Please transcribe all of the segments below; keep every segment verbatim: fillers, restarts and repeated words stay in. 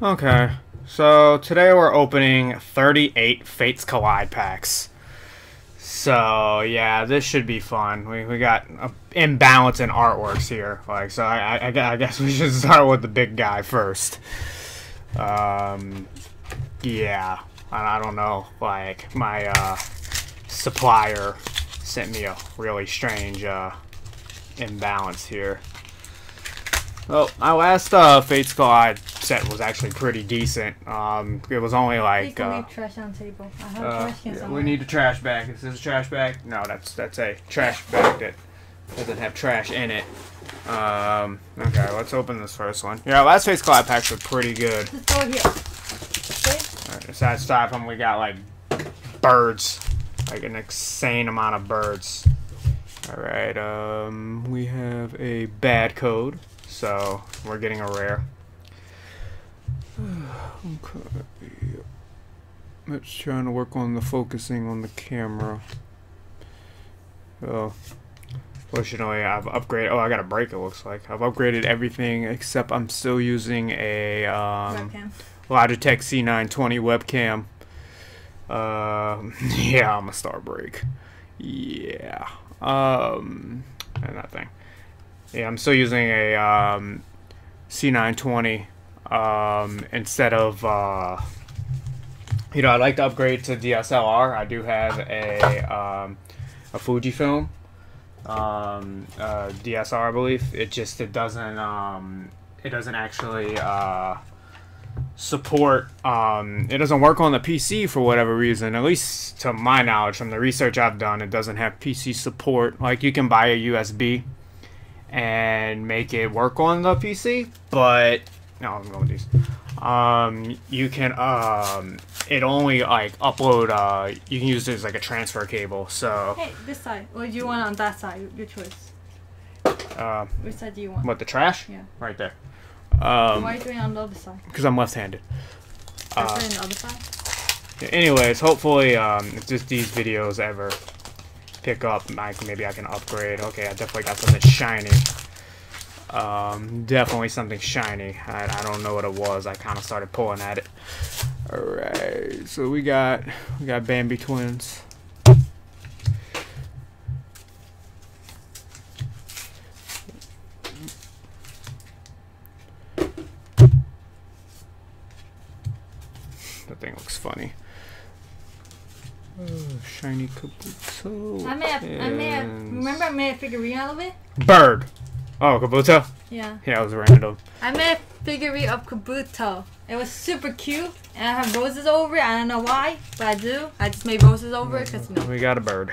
Okay, so today we're opening thirty-eight Fates Collide packs. So yeah, this should be fun. We, we got an imbalance in artworks here. Like, so I, I, I guess we should start with the big guy first. Um, yeah, I, I don't know. Like, my uh, supplier sent me a really strange uh, imbalance here. Well, my last uh, Fates Collide set was actually pretty decent. Um, it was only like uh, trash on table. I have uh, trash yeah, we need a trash bag. Is this a trash bag? No, that's that's a trash bag that doesn't have trash in it. Um, okay, let's open this first one. Yeah, last Fates Collide packs were pretty good. Let's go here. Okay. Right, besides five of them, we got like birds, like an insane amount of birds. All right, um, we have a bad code. So we're getting a rare. Okay. Let's try to work on the focusing on the camera. Oh, fortunately I've upgraded. Oh, I got a break. It looks like I've upgraded everything except I'm still using a um, webcam. Logitech C nine twenty webcam. Uh, yeah, I'm a star break. Yeah. Um, and that thing. Yeah, I'm still using a um, C nine twenty um, instead of, uh, you know, I'd like to upgrade to D S L R. I do have a, um, a Fujifilm um, uh, D S L R, I believe. It just, it doesn't, um, it doesn't actually uh, support, um, it doesn't work on the P C for whatever reason. At least to my knowledge, from the research I've done, it doesn't have P C support. Like, you can buy a U S B and make it work on the P C, but no, I'm going with these. Um, you can um, it only like upload. Uh, you can use it as like a transfer cable. So hey, this side, or do you want on that side? Your choice. Uh, Which side do you want? What, the trash? Yeah, right there. Um, Why are you doing it on the other side? Because I'm left-handed. Uh, on the other side. Anyways, hopefully, um, if just these videos ever pick up, Mike, maybe I can upgrade. Okay, I definitely got something shiny. Um, definitely something shiny. I, I don't know what it was. I kind of started pulling at it. All right, so we got we got Bambi twins. That thing looks funny. Oh, shiny Kabuto. I may have, I may have, remember I made a figurine out of it? Bird. Oh, Kabuto? Yeah. Yeah, it was random. I made a figurine of Kabuto. It was super cute, and I have roses over it. I don't know why, but I do. I just made roses over it because no. We got a bird.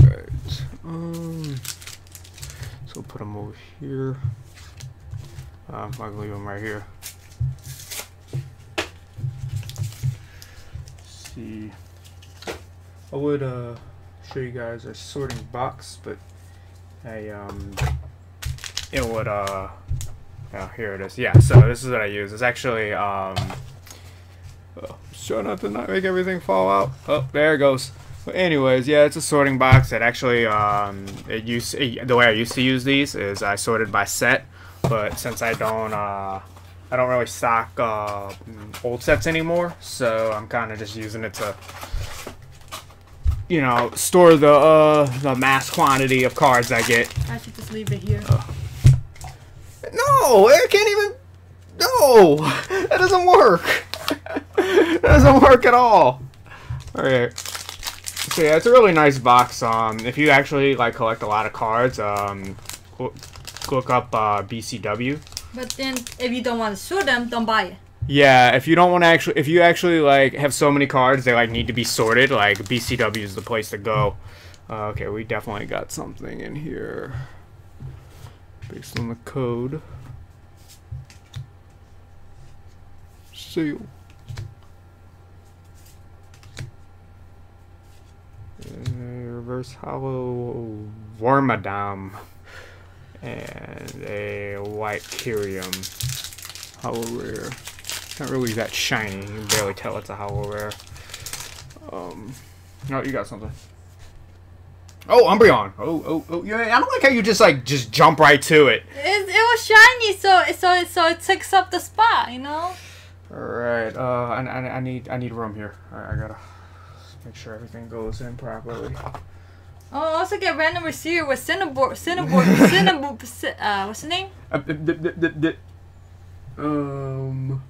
Right. Um, so put them over here. Um, I'll leave them right here. See, I would uh, show you guys a sorting box, but I um, it would uh, oh, here it is. Yeah, so this is what I use. It's actually um, oh, sure enough to not make everything fall out. Oh, there it goes. But anyways, yeah, it's a sorting box. It actually um, it used it, the way I used to use these is I sorted by set, but since I don't uh. I don't really stock uh, old sets anymore, so I'm kind of just using it to, you know, store the uh, the mass quantity of cards I get. I should just leave it here. Uh, no, it can't even. No, that doesn't work. That doesn't work at all. All right. So yeah, it's a really nice box. Um, if you actually like collect a lot of cards, um, look up uh, B C W. But then, if you don't want to sort them, don't buy it. Yeah, if you don't want to actually, if you actually like have so many cards, they like need to be sorted. Like B C W is the place to go. Uh, okay, we definitely got something in here based on the code. Seal. Uh, reverse hollow Wormadam. And a white Kyurem hollow rare. Not really that shiny. You can barely tell it's a hollow rare. Um, oh, you got something. Oh, Umbreon. Oh, oh, oh. Yeah, I don't like how you just, like, just jump right to it. It, it was shiny, so so so it takes up the spot, you know? All right. Uh, I, I, I need I need room here. All right, I gotta make sure everything goes in properly. Oh, I also get random receiver with Cinnabor... Cinnabor... Cinnabor... Uh, what's the name? Uh, d d d d um...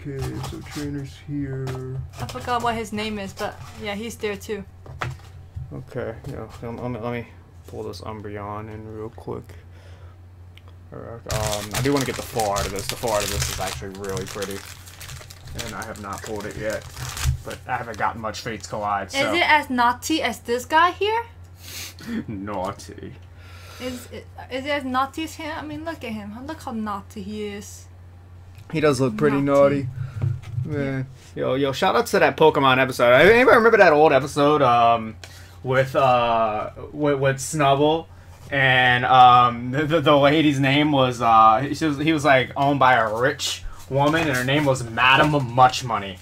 Okay, so trainer's here. I forgot what his name is, but yeah, he's there too. Okay, yeah, let, let, me, let me pull this Umbreon in real quick. Right, um, I do want to get the full art of this. The full art of this is actually really pretty. And I have not pulled it yet. But I haven't gotten much Fates Collide, so... Is it as naughty as this guy here? Naughty. Is, is it as naughty as him? I mean, look at him. Look how naughty he is. He does look pretty naughty. naughty. Yeah. Yo, yo, shout out to that Pokemon episode. Anybody remember that old episode um, with, uh, with with Snubble? And um, the, the lady's name was, uh, she was, he was like owned by a rich woman, and her name was Madam Much Money.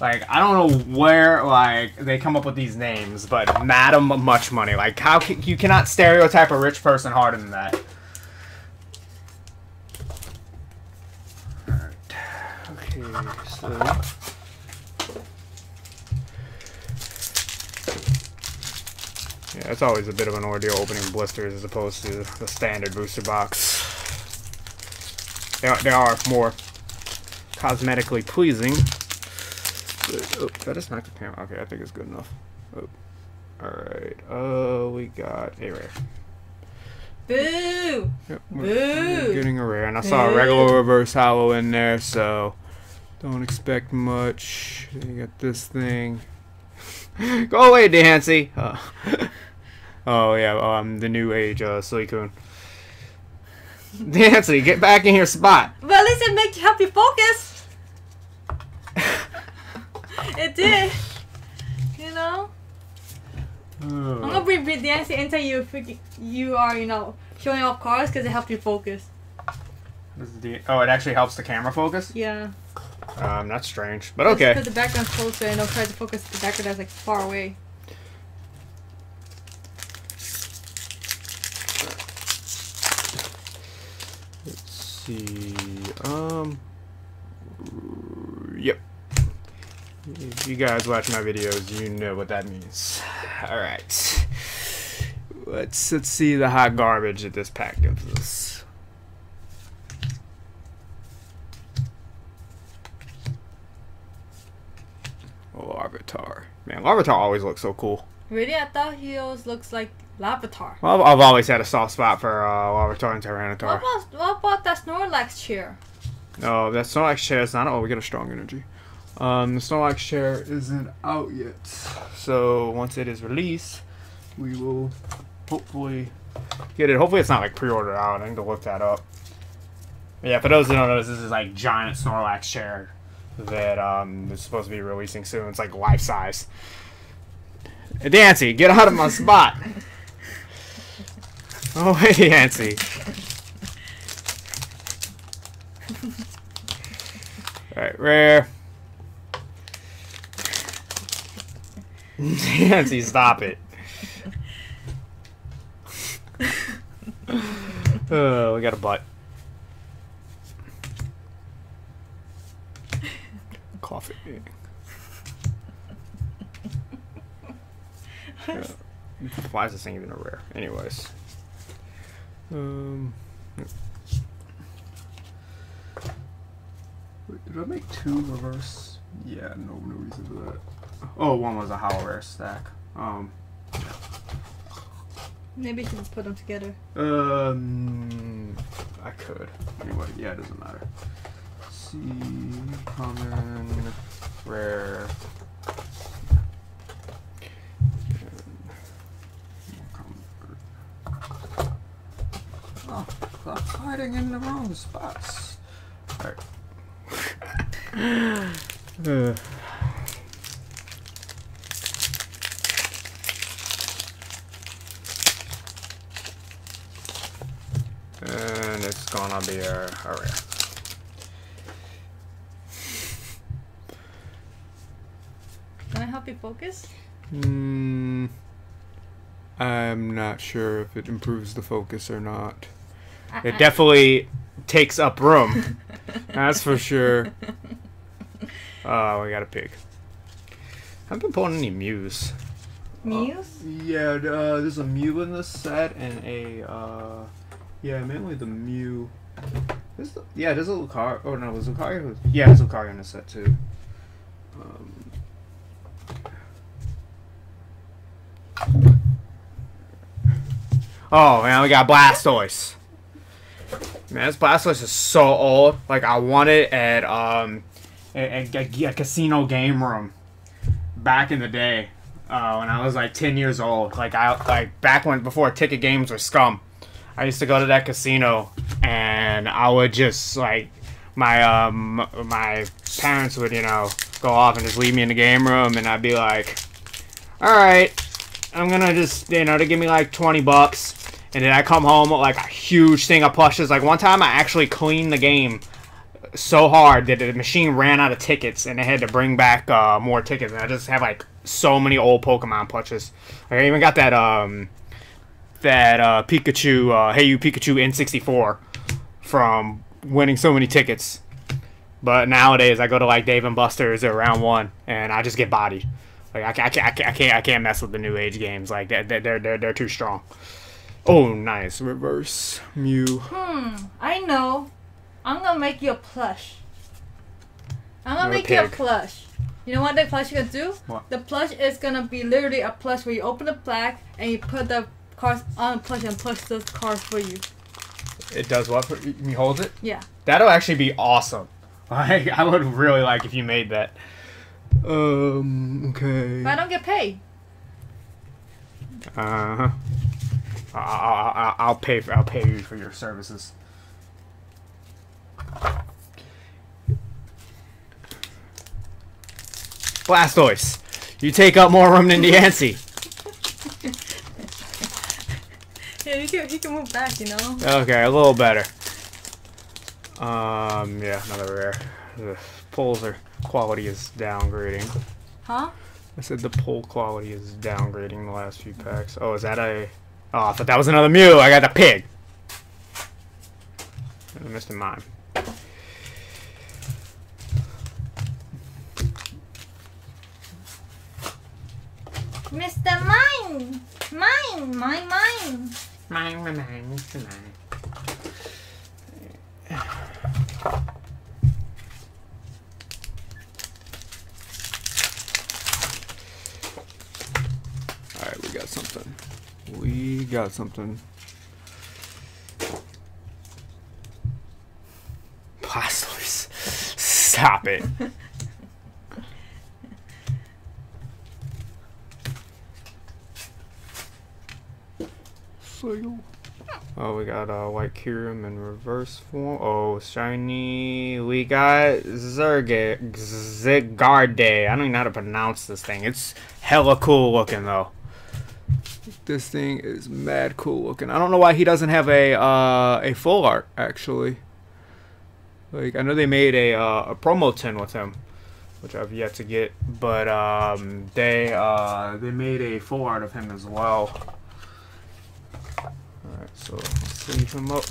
Like, I don't know where, like, they come up with these names, but Madam Much Money. Like, how can, you cannot stereotype a rich person harder than that. Alright. Okay, so... Yeah, it's always a bit of an ordeal opening blisters as opposed to the standard booster box. They are, they are more cosmetically pleasing. Oh, that is not the camera. Okay, I think it's good enough. Oh. Alright. Uh, we got a rare. Boo! Yep, we're, Boo! We're getting a rare. And I Boo. saw a regular reverse hollow in there, so don't expect much. You got this thing. Go away, Dancy! Uh, oh, yeah, um, the new age uh, Suicune. Dancy, get back in your spot! Well, at least it make, help you focus! It did, you know. Uh, I'm gonna bring Dancy until you freaking you are, you know, showing off cards because it helps you focus. This is the, oh, it actually helps the camera focus. Yeah. Um, that's strange, but okay. Because the background's closer, and I'll try to focus the background that's like far away. Let's see. Um. Yep. If you guys watch my videos, you know what that means. Alright. Let's let's see the hot garbage that this pack gives us. Larvitar. Man, Larvitar always looks so cool. Really? I thought he always looks like Larvitar. Well, I've, I've always had a soft spot for uh, Larvitar and Tyranitar. What about, what about that Snorlax chair? No, oh, that Snorlax chair is not... Oh, we get a strong energy. Um, the Snorlax chair isn't out yet, so once it is released, we will hopefully get it. Hopefully it's not like pre-ordered out. I need to look that up. But yeah, for those who don't know, this is like giant Snorlax chair that um is supposed to be releasing soon. It's like life size. Dancy, get out of my spot! Oh, hey, Dancy. All right, rare. Nancy, stop it. Oh, we got a butt. Coffee. Uh, why is this thing even a rare? Anyways. Um. Wait, did I make two reverse? Yeah, no, no reason for that. Oh, one was a hollow rare stack. Um, Maybe you can just put them together. Um, I could. Anyway, yeah, it doesn't matter. C, common, rare. Oh, stop hiding in the wrong spots. Alright. uh. And it's gonna be a, a rare. Can I help you focus? Mm, I'm not sure if it improves the focus or not. I, it definitely I... takes up room. That's for sure. Oh, we got a pig. I haven't been pulling any Mews. Mews? Uh, yeah, uh, there's a Mew in this set, and a, uh, yeah, mainly the Mew. There's the, yeah, there's a Lucario, oh no, was Lucario? Yeah, there's Lucario in this set, too. Um, oh, man, we got Blastoise. Man, this Blastoise is so old. Like, I won it at, um, at, at, at Casino Game Room. Back in the day, uh, when I was like ten years old, like I like back when before ticket games were scum, I used to go to that casino and I would just like my um my parents would you know go off and just leave me in the game room and I'd be like, all right, I'm gonna just you know to give me like twenty bucks and then I come home with like a huge thing of plushes. Like one time I actually cleaned the game so hard that the machine ran out of tickets and they had to bring back uh, more tickets. And I just have like so many old Pokemon plushes. I even got that um that uh, Pikachu uh, Hey You Pikachu N sixty-four from winning so many tickets. But nowadays I go to like Dave and Buster's at round one and I just get bodied. Like I can't I can't I can't, I can't mess with the new age games. Like they're they're they're, they're too strong. Oh nice reverse Mew. Hmm, I know. I'm gonna make you a plush. I'm gonna You're make a you a plush. You know what that plush is gonna do? What? The plush is gonna be literally a plush where you open the plaque and you put the cards on the plush and push those cards for you. It does what? For, you hold it? Yeah. That'll actually be awesome. Like, I would really like if you made that. Um, okay. But I don't get paid. Uh-huh. I'll, I'll, I'll, pay for, I'll pay you for your services. Blastoise, you take up more room than Yancy. Yeah, you can, you can move back, you know. Okay, a little better. Um, yeah, another rare. The pulls are quality is downgrading. Huh? I said the pull quality is downgrading the last few packs. Oh, is that a? Oh, I thought that was another Mew. I got the pig. I missed a mime. Mister Mine! Mine! Mine, mine! Mine, mine, mine, Mister Mine. Alright, we got something. We got something. Blastoise. Stop it. Oh, we got a uh, white Kyurem in reverse form. Oh, shiny. We got Zygarde. Zygarde. I don't even know how to pronounce this thing. It's hella cool looking, though. This thing is mad cool looking. I don't know why he doesn't have a uh, a full art, actually. Like, I know they made a, uh, a promo tin with him, which I've yet to get. But um, they, uh, they made a full art of him as well. Alright, so let's leave him up.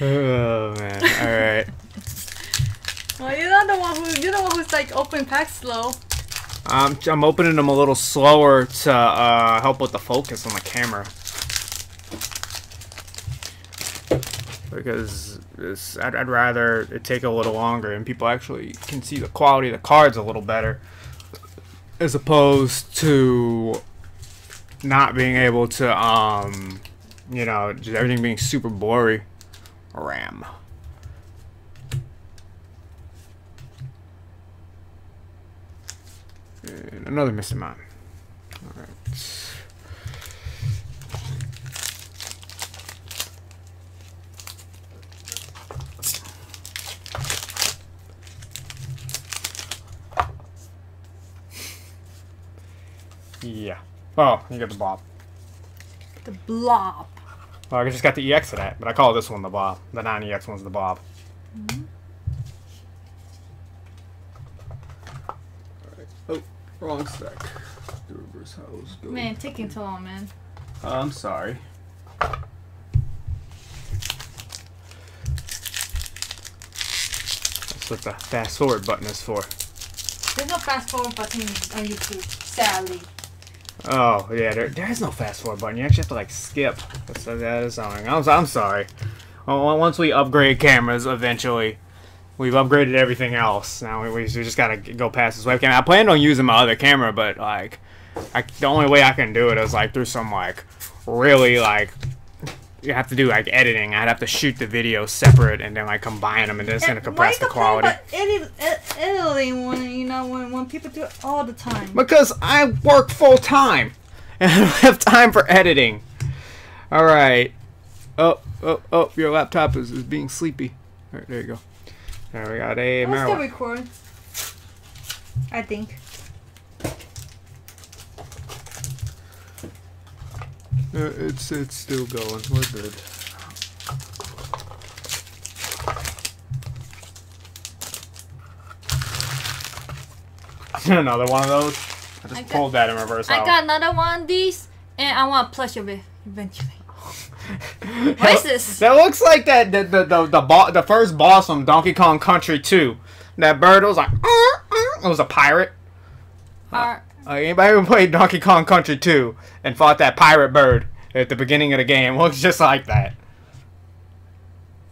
Oh man, alright. Well, you're not the one who you're the one who's like opening packs slow. Um I'm opening them a little slower to uh help with the focus on the camera. Because it's, I'd, I'd rather it take a little longer and people actually can see the quality of the cards a little better as opposed to not being able to, um, you know, just everything being super blurry. Ram. And another Mister Mime. Alright. Yeah. Oh, you got the Bob. The blob. Well, I just got the E X of that, but I call this one the blob. The non-E X one's the blob. Mm-hmm. All right. Oh, wrong stack. The reverse house. Go. Man, taking too long, man. Uh, I'm sorry. That's what the fast forward button is for. There's no fast forward button on YouTube, sadly. Oh, yeah, there, there is no fast forward button. You actually have to, like, skip. That's, that is something. I'm, I'm sorry. Well, once we upgrade cameras, eventually, we've upgraded everything else. Now we, we, we just gotta go past this webcam. I planned on using my other camera, but, like, I, the only way I can do it is, like, through some, like, really, like, you have to do, like, editing. I'd have to shoot the video separate and then, like, combine them, and then it's gonna compress the quality. Why you complain about editing when, you know, when, when people do it all the time? Because I work full-time, and I don't have time for editing. All right. Oh, oh, oh, your laptop is, is being sleepy. All right, there you go. There we got a marijuana. Still recording, I think. Uh, it's it's still going. We're good. Another one of those. I just I pulled got, that in reverse. I out. got another one of these, and I want a plush of it eventually. What that, is this? That looks like that the the the the, bo the first boss from Donkey Kong Country two. That bird was like, uh, uh, it was a pirate. Uh, Uh, anybody who played Donkey Kong Country two and fought that pirate bird at the beginning of the game looks just like that.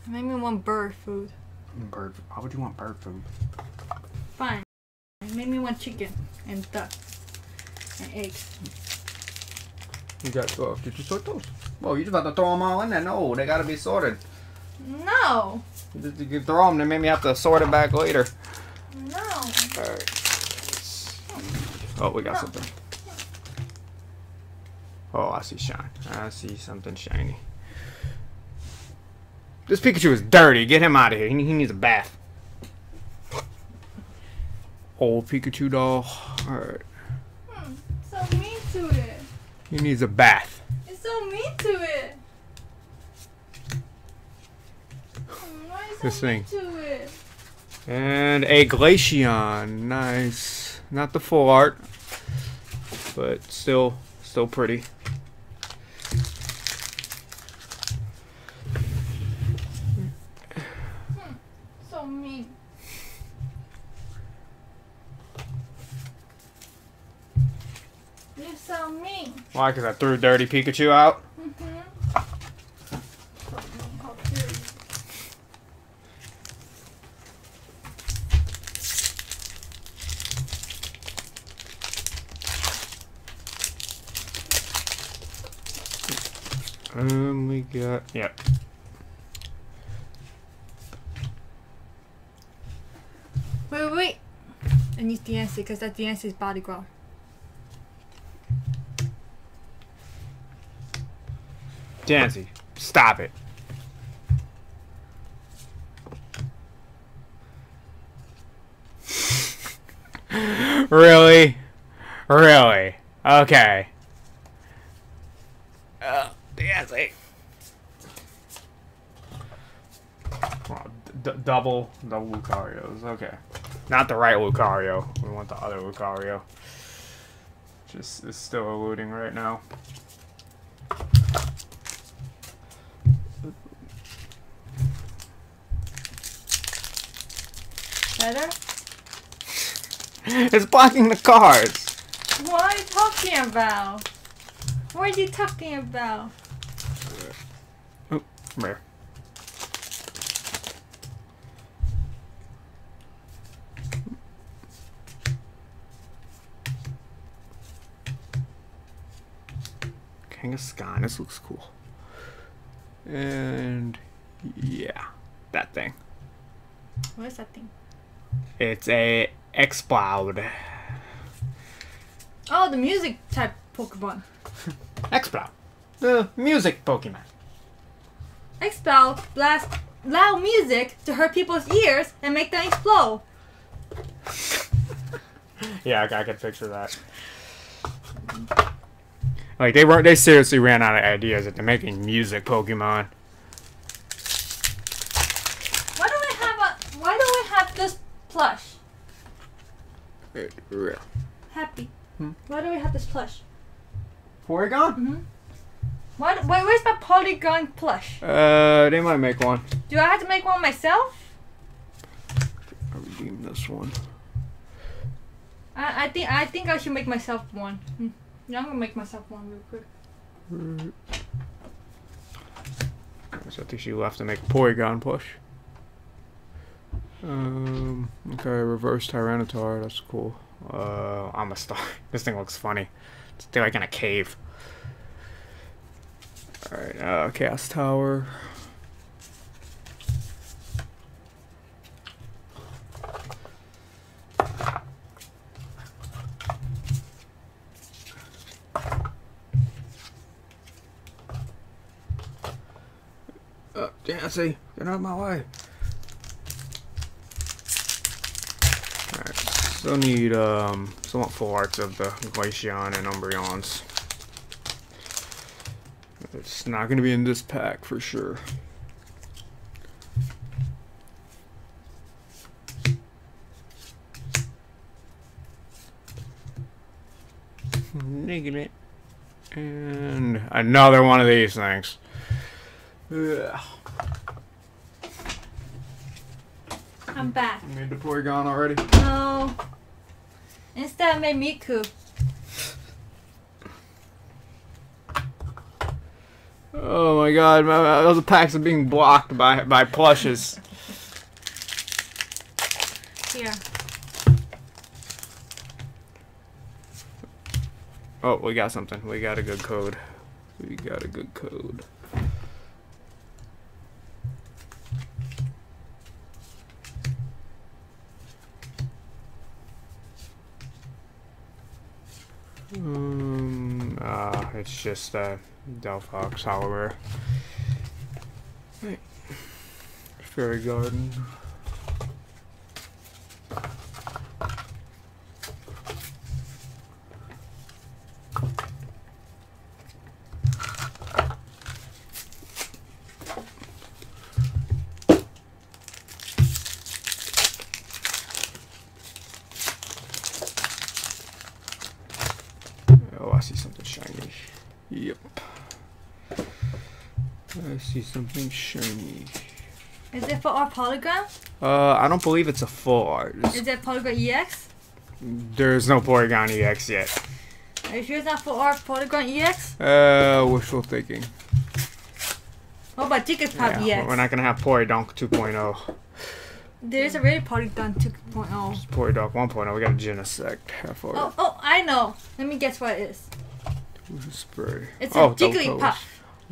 Make me want bird food. Bird? Why would you want bird food? Fine. Make me want chicken and duck and eggs. You got uh, did you sort those? Well, you just about to throw them all in there. No, they gotta be sorted. No. Just you throw them, they made me have to sort it back later. No. All right. Oh, we got no. something. Oh, I see shine. I see something shiny. This Pikachu is dirty. Get him out of here. He needs a bath. Old Pikachu doll. Alright. Hmm, so mean to it. He needs a bath. It's so mean to it. Why is this so thing. Mean to it? And a Glaceon. Nice. Not the full art. But still, still pretty. Hmm, so mean. You're so mean. Why? Because I threw Dirty Pikachu out? Mm-hmm. How dare you. Um, we got, yep. Wait, wait, wait. I need the answer because that's the answer's body growl. Dancy, stop it. Really? Really? Okay. Uh. Yes, hey. Well, d double the Lucarios. Okay. Not the right Lucario. We want the other Lucario. Just is still eluding right now. Better? It's blocking the cards. What are you talking about? What are you talking about? Oh, come here. King of Sky, this looks cool. And yeah, that thing. What is that thing? It's a X-Cloud. Oh, the music type Pokemon. X-Plow. The music Pokemon. X-Plow blasts loud music to hurt people's ears and make them explode. Yeah, I, I could picture that. Like, they weren't, they seriously ran out of ideas after making music Pokemon. Why do I have a, why do I have this plush? Happy. Hmm? Why do we have this plush? Porygon? Mm-hmm. Why, wait, where's my Polygon plush? Uh, they might make one. Do I have to make one myself? I redeem this one. I, I think I think I should make myself one. Hmm. Yeah, I'm gonna make myself one real quick. So I think she will have to make Porygon plush. Um. Okay, reverse Tyranitar. That's cool. Uh, I'm a star. This thing looks funny. It's like in a cave. All right. Uh, Chaos Tower. Uh, Jancy, get out of my way. Still need, um, still want full arts of the Glaceon and Umbreons. It's not going to be in this pack for sure. Negative. And another one of these things. Ugh. I'm back. You made the Porygon already? No. Instead, I made Miku. Oh my god, my, my, those packs are being blocked by, by plushes. Here. Oh, we got something. We got a good code. We got a good code. Um, uh, it's just a uh, Delphox Hollow Rare. Right. Fairy Garden. Something shiny. Is it for our Polygon? Uh, I don't believe it's a full art. It's Is it Polygon E X? There's no Polygon E X yet. Are you sure it's not for our Polygon E X? Uh, wishful thinking. What about Ticket Pop yeah, E X? We're not gonna have Polydonk two point oh. There's already Polydonk two point oh. It's Polydonk one point oh. We got a Genesect. Half oh, art. Oh, I know. Let me guess what it is. Spray. It's oh, a Jigglypuff.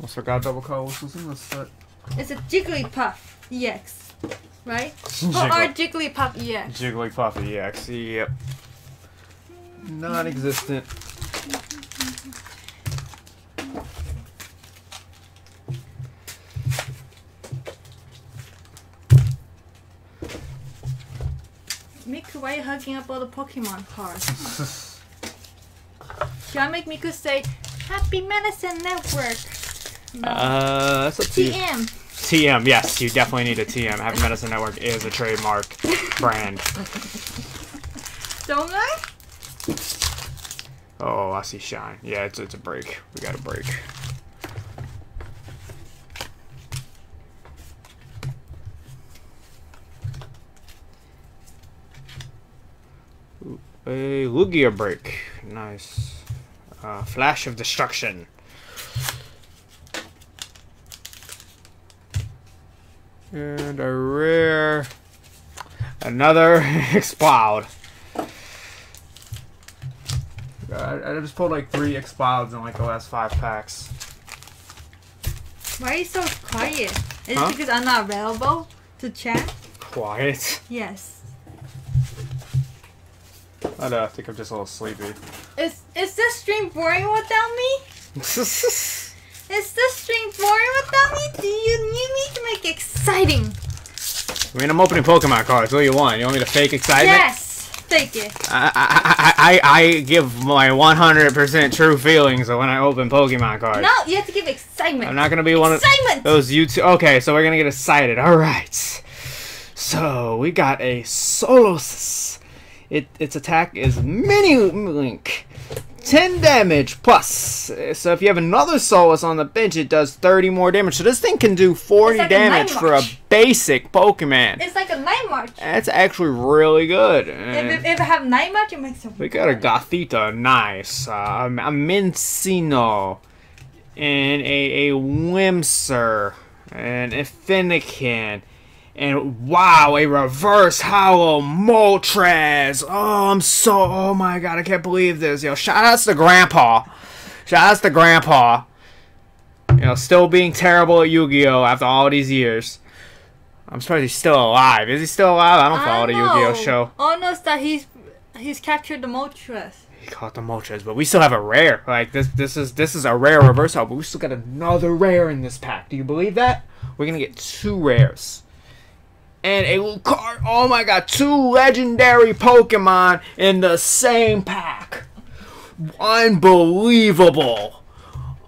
I forgot double colors was in this set. It's a Jigglypuff E X, right? Jiggly. Or our Jigglypuff E X. Jigglypuff E X, yep. Non-existent. Miku, why are you hugging up all the Pokemon cards? Should I make Miku say, Happy Medicine Network? No. Uh, that's a T M. T M, yes, you definitely need a T M. Happy Medicine Network is a trademark brand. Don't I? Oh, I see shine. Yeah, it's it's a break. We got a break. Ooh, a Lugia break. Nice. Uh, Flash of Destruction. And a rare, another Explode. I, I just pulled like three Explodes in like the last five packs. Why are you so quiet? Is huh? it because I'm not available to chat? Quiet? Yes. I don't know, I think I'm just a little sleepy. Is, is this stream boring without me? Is this stream boring without me? Do you need me to make exciting? I mean, I'm opening Pokemon cards. What do you want? You want me to fake excitement? Yes! Thank you. I, I, I, I give my one hundred percent true feelings when I open Pokemon cards. No, you have to give excitement. I'm not going to be excitement. one of excitement. those YouTube... Okay, so we're going to get excited. All right. So, we got a Solos. It, its attack is Mini Link. ten damage plus. So if you have another Solus on the bench, it does thirty more damage. So this thing can do forty like damage a for a basic Pokemon. It's like a Night March. That's actually really good. If, if, if I have Night March, it makes it. We got a Gothita, nice. Uh, a Mincino. And a, a Whimsor. And a Finnegan. And wow, a reverse hollow Moltres. Oh, I'm so, oh my god, I can't believe this. Yo, shout outs to Grandpa. Shout outs to Grandpa. You know, still being terrible at Yu-Gi-Oh! After all these years. I'm surprised he's still alive. Is he still alive? I don't follow I the Yu-Gi-Oh! Show. All knows that he's he's captured the Moltres. He caught the Moltres, but we still have a rare. Like this this is this is a rare reverse hollow, but we still got another rare in this pack. Do you believe that? We're gonna get two rares. And a Lucario, oh my god, two legendary Pokemon in the same pack. Unbelievable.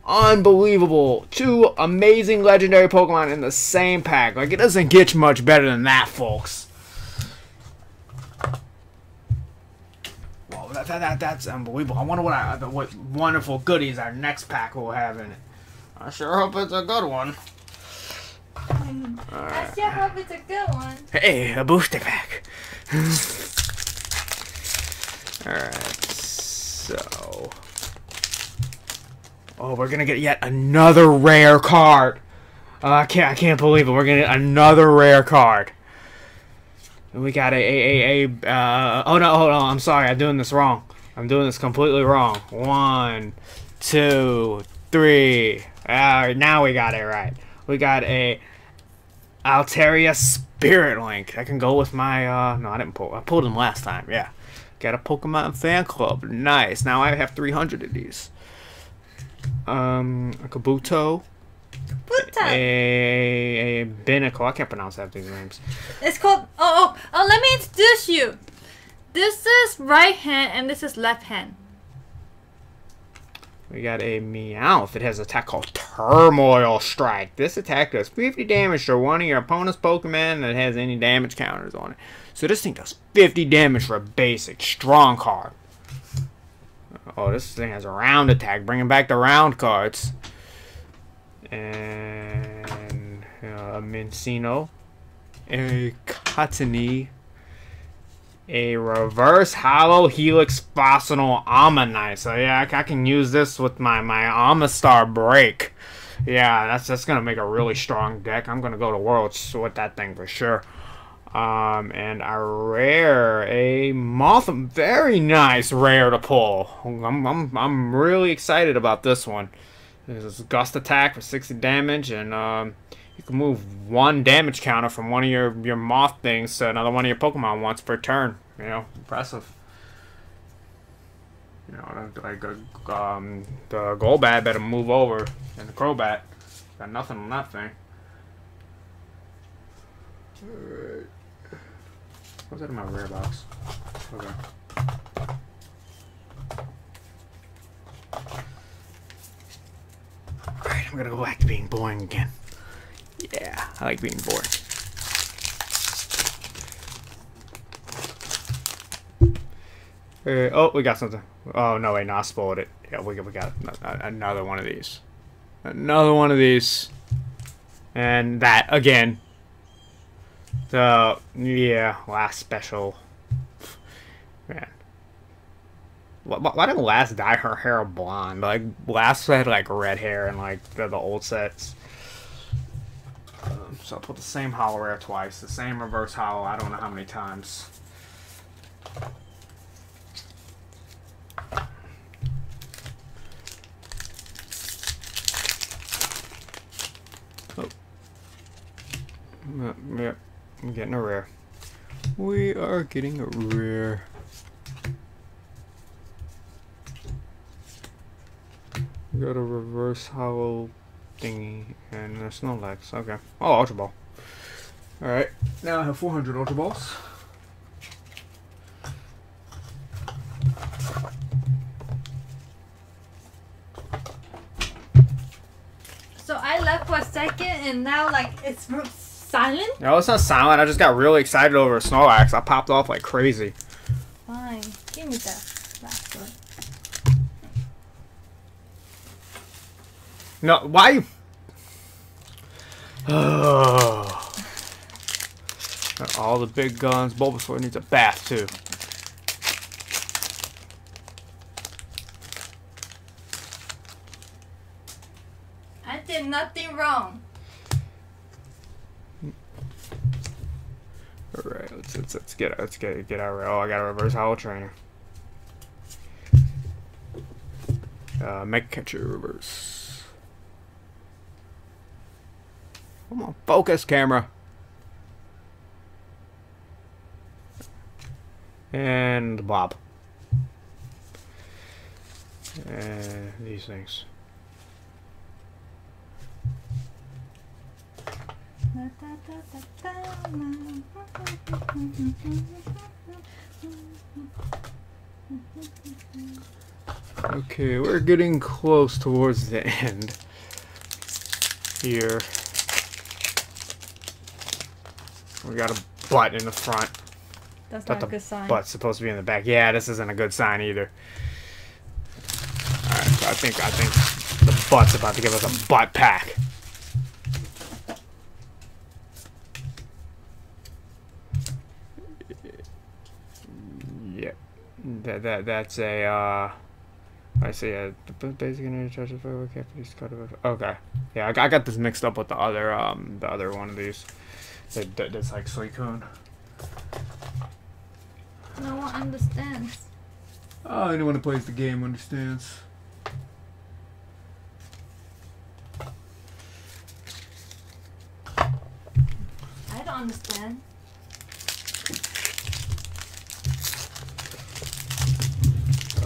Unbelievable. Two amazing legendary Pokemon in the same pack. Like, it doesn't get much better than that, folks. Whoa, that, that, that, that's unbelievable. I wonder what, I, what wonderful goodies our next pack will have in it. I sure hope it's a good one. Right. I sure hope it's a good one. Hey, a booster pack. Alright, so... Oh, we're gonna get yet another rare card. Uh, I can't, I can't believe it. We're gonna get another rare card. And we got a... a, a, a uh, oh, no, hold on. I'm sorry. I'm doing this wrong. I'm doing this completely wrong. One, two, three. Alright, now we got it right. We got a Altaria Spirit Link. I can go with my, uh, no, I didn't pull. I pulled him last time, yeah. Got a Pokemon Fan Club. Nice. Now I have three hundred of these. Um, a Kabuto. Kabuto. A, a Binacle. I can't pronounce half these names. It's called, oh, oh, oh, let me introduce you. This is right hand and this is left hand. We got a Meowth. It has an attack called Turmoil Strike. This attack does fifty damage to one of your opponent's Pokemon that has any damage counters on it. So this thing does fifty damage for a basic strong card. Oh, this thing has a round attack. Bringing back the round cards. And uh, a Mincino. A Cottony. A reverse hollow helix fossil Ammonite. So yeah, I, I can use this with my my Amistar break. Yeah, that's that's gonna make a really strong deck. I'm gonna go to Worlds with that thing for sure. Um, and a rare, a moth, very nice rare to pull. I'm I'm I'm really excited about this one. This is gust attack for sixty damage, and um. you can move one damage counter from one of your, your moth things to another one of your Pokemon once per turn. You know, impressive. You know, like a, um, the Golbat better move over, and the Crobat got nothing on that thing. Alright. What's that in my rare box? Okay. Alright, I'm gonna go back to being boring again. Yeah, I like being bored. Uh, oh, we got something. Oh, no, wait, no, I spoiled it. Yeah, we, we got another one of these. Another one of these. And that, again. So, yeah, last special. Man. Why did Last dye her hair blonde? Like, Last had, like, red hair in, like, the, the old sets. Um, so I put the same hollow rare twice, the same reverse hollow, I don't know how many times. Oh. Yep, yep, I'm getting a rare. We are getting a rare. We got a reverse hollow thingy, and there's no legs. Okay. Oh, Ultra Ball. Alright. Now I have four hundred Ultra Balls. for a second, and now like it's silent. No, it's not silent. I just got really excited over a Snorlax. I popped off like crazy. Fine, give me that last one. No, why? Oh. Got all the big guns. Bulbasaur needs a bath too. I did nothing wrong. All right, let's let's, let's get let's get get out. Oh, I got a reverse Howl Trainer. Uh, Mega Catcher reverse. Come on, focus camera. And Bob. And these things. Okay, we're getting close towards the end here. We got a butt in the front. That's not a good sign. Butt's supposed to be in the back. Yeah, this isn't a good sign either. All right, so I think I think the butt's about to give us a butt pack. Yep. That that that's a. Uh, I see. A basic energy charge of okay. Yeah, I got this mixed up with the other um the other one of these. That, that, that's like Suicune. No one understands. Oh, anyone who plays the game understands. I don't understand.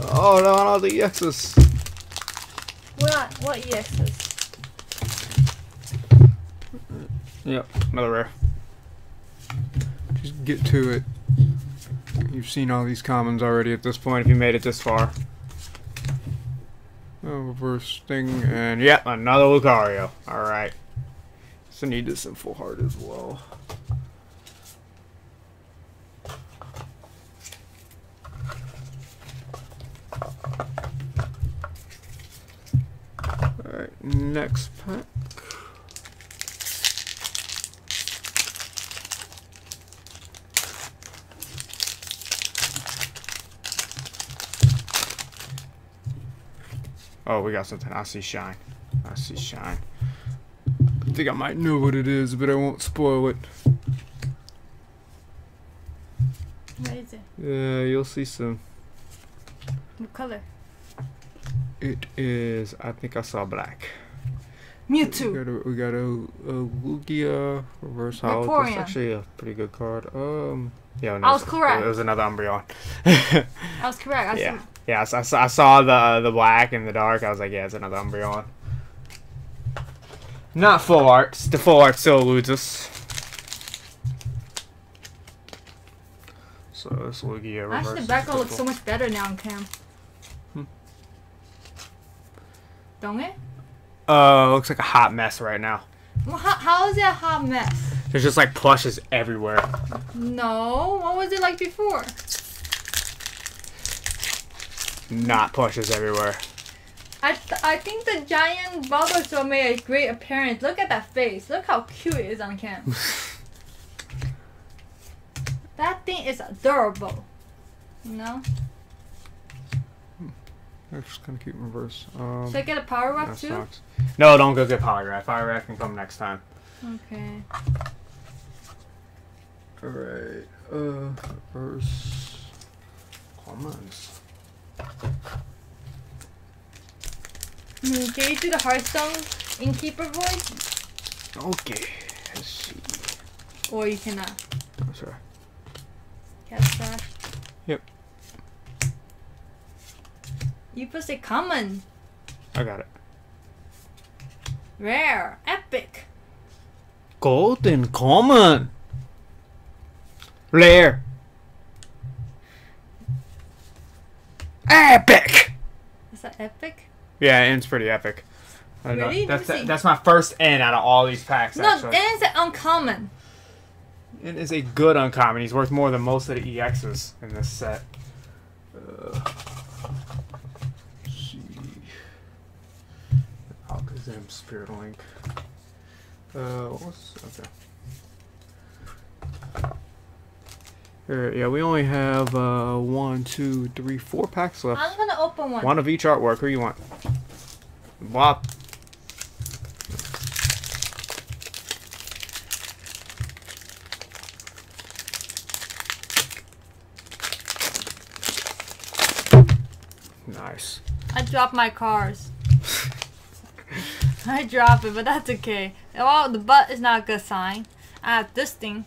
Oh, no, all the E Xs. What? What E Xs? Yep, another rare. Get to it. You've seen all these commons already at this point if you made it this far. Oh, reverse thing, and yep, another Lucario. Alright. So need this in Full Heart as well. Alright, next pack. Oh, we got something. I see shine. I see shine. I think I might know what it is, but I won't spoil it. What is it? Yeah, uh, you'll see soon. What color? It is. I think I saw black. Mewtwo. We got a, we got a, a Lugia reverse hollow. That's actually a pretty good card. Um. Yeah. No, I was it, correct. It was another Umbreon. I was correct. I yeah. See. Yeah, I saw, I saw the the black and the dark. I was like, yeah, it's another Umbreon. Not Full Art. The Full Art still eludes us. So this Lugia reverse. Actually, the background looks so much better now on cam. Hmm. Don't it? Uh, it looks like a hot mess right now. Well, how, how is it a hot mess? There's just like plushes everywhere. No, what was it like before? Not plushes everywhere. I th I think the giant Bulbasaur made a great appearance. Look at that face. Look how cute it is on camp. That thing is adorable. You know? Hmm. That's kind of cute in reverse. Um, Should I get a Poliwrath too? Sucks. No, don't go get Poliwrath. Poliwrath can come next time. Okay. Alright. Uh, reverse. Comments. Mm, can you do the Hearthstone Innkeeper voice? Okay, let's see. Or you cannot. I'm sorry. Cat Yep. You put a common. I got it. Rare. Epic. Golden common. Rare. Epic! Is that epic? Yeah, it's pretty epic. Really? Let me that's, see. That's my first N out of all these packs. No, actually. N is an uncommon. N is a good uncommon. He's worth more than most of the E Xs in this set. Uh, let's see. Altaria Spirit Link. Uh, what's okay? Right, yeah, we only have uh, one, two, three, four packs left. I'm gonna open one. One of each artwork. Who you want? Wop. Nice. I dropped my cars. I dropped it, but that's okay. Well, the butt is not a good sign. I have this thing.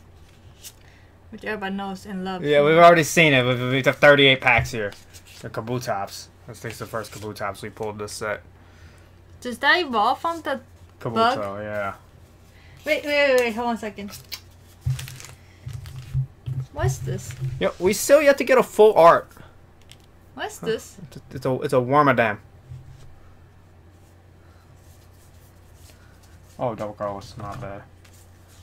Which everybody knows and loves. Yeah, we've already seen it. We've, we've got thirty-eight packs here. The Kabutops. I think it's the first Kabutops we pulled this set. Does that evolve from the Kabuto, bug? Yeah. Wait, wait, wait, wait. Hold on a second. What's this? Yeah, we still yet to get a full art. What's huh. this? It's a, it's a Wormadam. Oh, double cards. Not bad.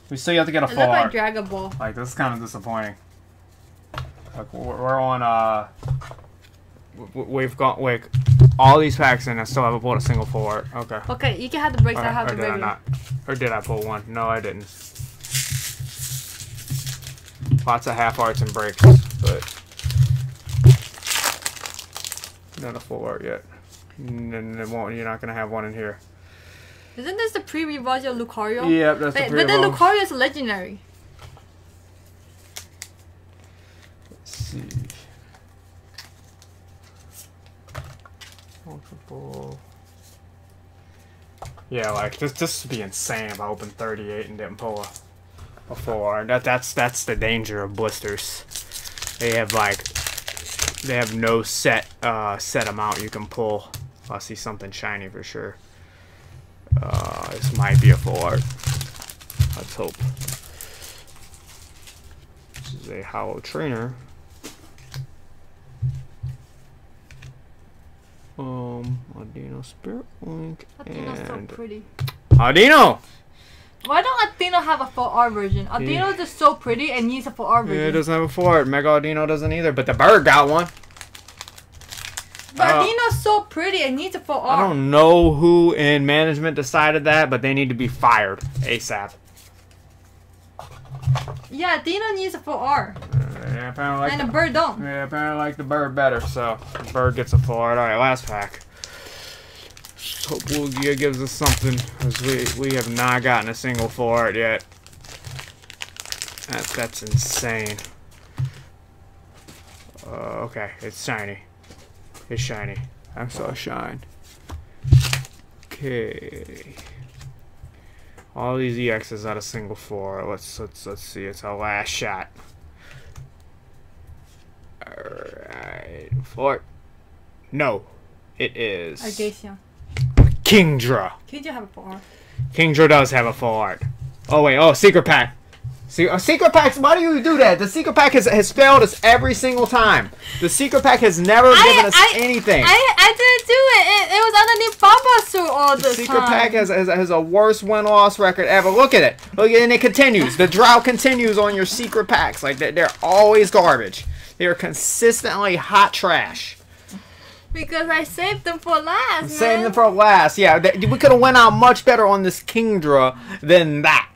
We still have to get a full art. It looks like Dragon Ball. Like, this is kind of disappointing. Like, we're, we're on, uh... We've got, like, all these packs and I still haven't pulled a single full art. Okay. Okay, you can have the breaks. Right, I have the regular. Or did I not? Or did I pull one? No, I didn't. Lots of half arts and breaks, but... Not a full art yet. And it won't, you're not going to have one in here. Isn't this the pre-revolved Lucario? Yeah, that's but, the pre-revolved. But then Lucario is legendary. Let's see. Ultra Ball. Yeah, like this. This would be insane if I opened thirty-eight and didn't pull a, a full art. That that's that's the danger of blisters. They have like, they have no set uh set amount you can pull. I see something shiny for sure. Uh, this might be a full art. Let's hope. This is a hollow trainer. Um, Audino Spirit Link. Audino's so pretty. Audino! Why don't Audino have a full art version? Audino is just so pretty and needs a full art version. Yeah, it doesn't have a full art. Mega Audino doesn't either, but the bird got one. But uh, Audino's so pretty and needs a full art. I don't know who in management decided that, but they need to be fired ASAP. Yeah, Audino needs a full art. Uh, yeah, apparently like and the, the bird don't. Yeah, apparently like the bird better, so the bird gets a full art. Alright, last pack. Hope Lugia gives us something, because we, we have not gotten a single full art yet. That, that's insane. Uh, okay, it's shiny. It's shiny. I saw it shine. Okay. All these E Xs out of single four. Let's let's let's see. It's our last shot. Alright. Four. No. It is. Glaceon. Kingdra. Kingdra have a full art. Kingdra does have a full art. Oh wait, oh secret pack. See, uh, secret packs, why do you do that? The secret pack has, has failed us every single time. The secret pack has never I, given us I, anything. I, I didn't do it. it. It was underneath Papa's suit all this time. The secret time. pack has, has, has a worst win-loss record ever. Look at it. Look at it, and it continues. The drought continues on your secret packs. Like they're, they're always garbage. They are consistently hot trash. Because I saved them for last, man. Saved them for last, yeah. They, we could have went out much better on this Kingdra than that.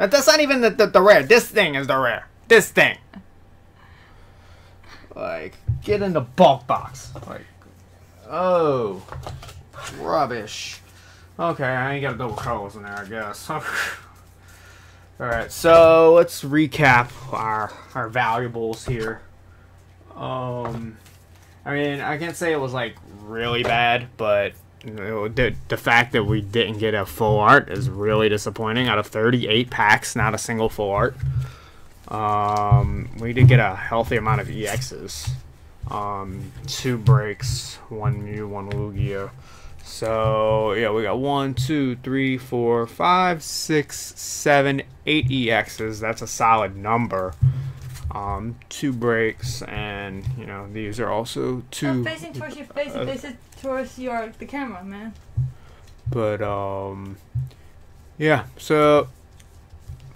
That's not even the, the, the rare. This thing is the rare. This thing. Like, get in the bulk box. Like, oh. Rubbish. Okay, I ain't got a double colors in there, I guess. Alright, so let's recap our, our valuables here. Um, I mean, I can't say it was, like, really bad, but... The, the fact that we didn't get a full art is really disappointing. Out of thirty-eight packs, not a single full art. Um, we did get a healthy amount of E Xs. Um, two breaks, one Mew, one Lugia. So, yeah, we got one, two, three, four, five, six, seven, eight E Xs. That's a solid number. Um, two breaks, and, you know, these are also two... I'm facing towards your face, uh, faces towards your, the camera, man. But, um, yeah, so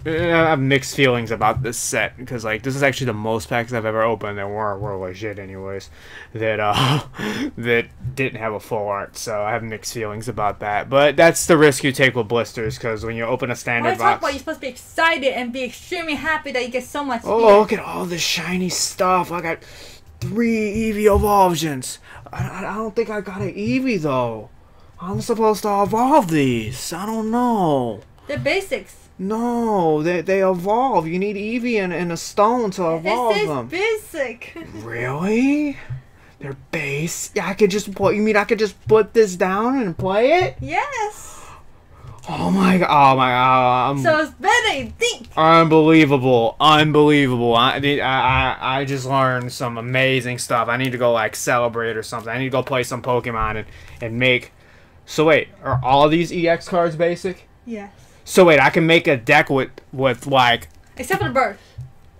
I have mixed feelings about this set, because, like, this is actually the most packs I've ever opened that weren't were legit anyways, that, uh, that didn't have a full art, so I have mixed feelings about that. But that's the risk you take with blisters, because when you open a standard box... I talk about you're supposed to be excited and be extremely happy that you get so much... Oh, fear. Look at all this shiny stuff. I got three Eevee Evolvions. I, I don't think I got an Eevee, though. I'm supposed to evolve these. I don't know. They're basics. No, they they evolve. You need Eevee and, and a stone to evolve this is them. Basic. Really? They're base. Yeah, I could just put. You mean I could just put this down and play it? Yes. Oh my god! Oh my god! I'm, so it's better you think. Unbelievable! Unbelievable! I, I I I just learned some amazing stuff. I need to go like celebrate or something. I need to go play some Pokemon and and make. So wait, are all these E X cards basic? Yes. So wait, I can make a deck with, with like... Except for the birth.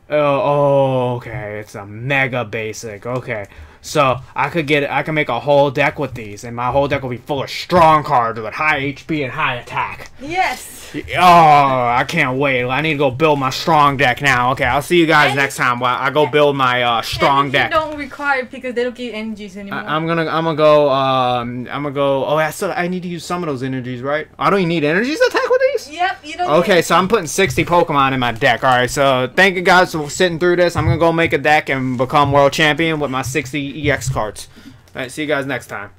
Uh, oh, okay. It's a mega basic. Okay. So I could get, I can make a whole deck with these, and my whole deck will be full of strong cards with high H P and high attack. Yes. Oh, I can't wait. I need to go build my strong deck now. Okay, I'll see you guys and next time. While I go build my uh, strong deck. Don't require because they don't give energies anymore. I, I'm gonna, I'm gonna go. Um, I'm gonna go. Oh, I still, I need to use some of those energies, right? I don't even need energies to attack with these. Yep, you don't. Okay, need so I'm putting sixty Pokemon in my deck. All right, so thank you guys for sitting through this. I'm gonna go make a deck and become world champion with my sixty E X cards. All right, see you guys next time.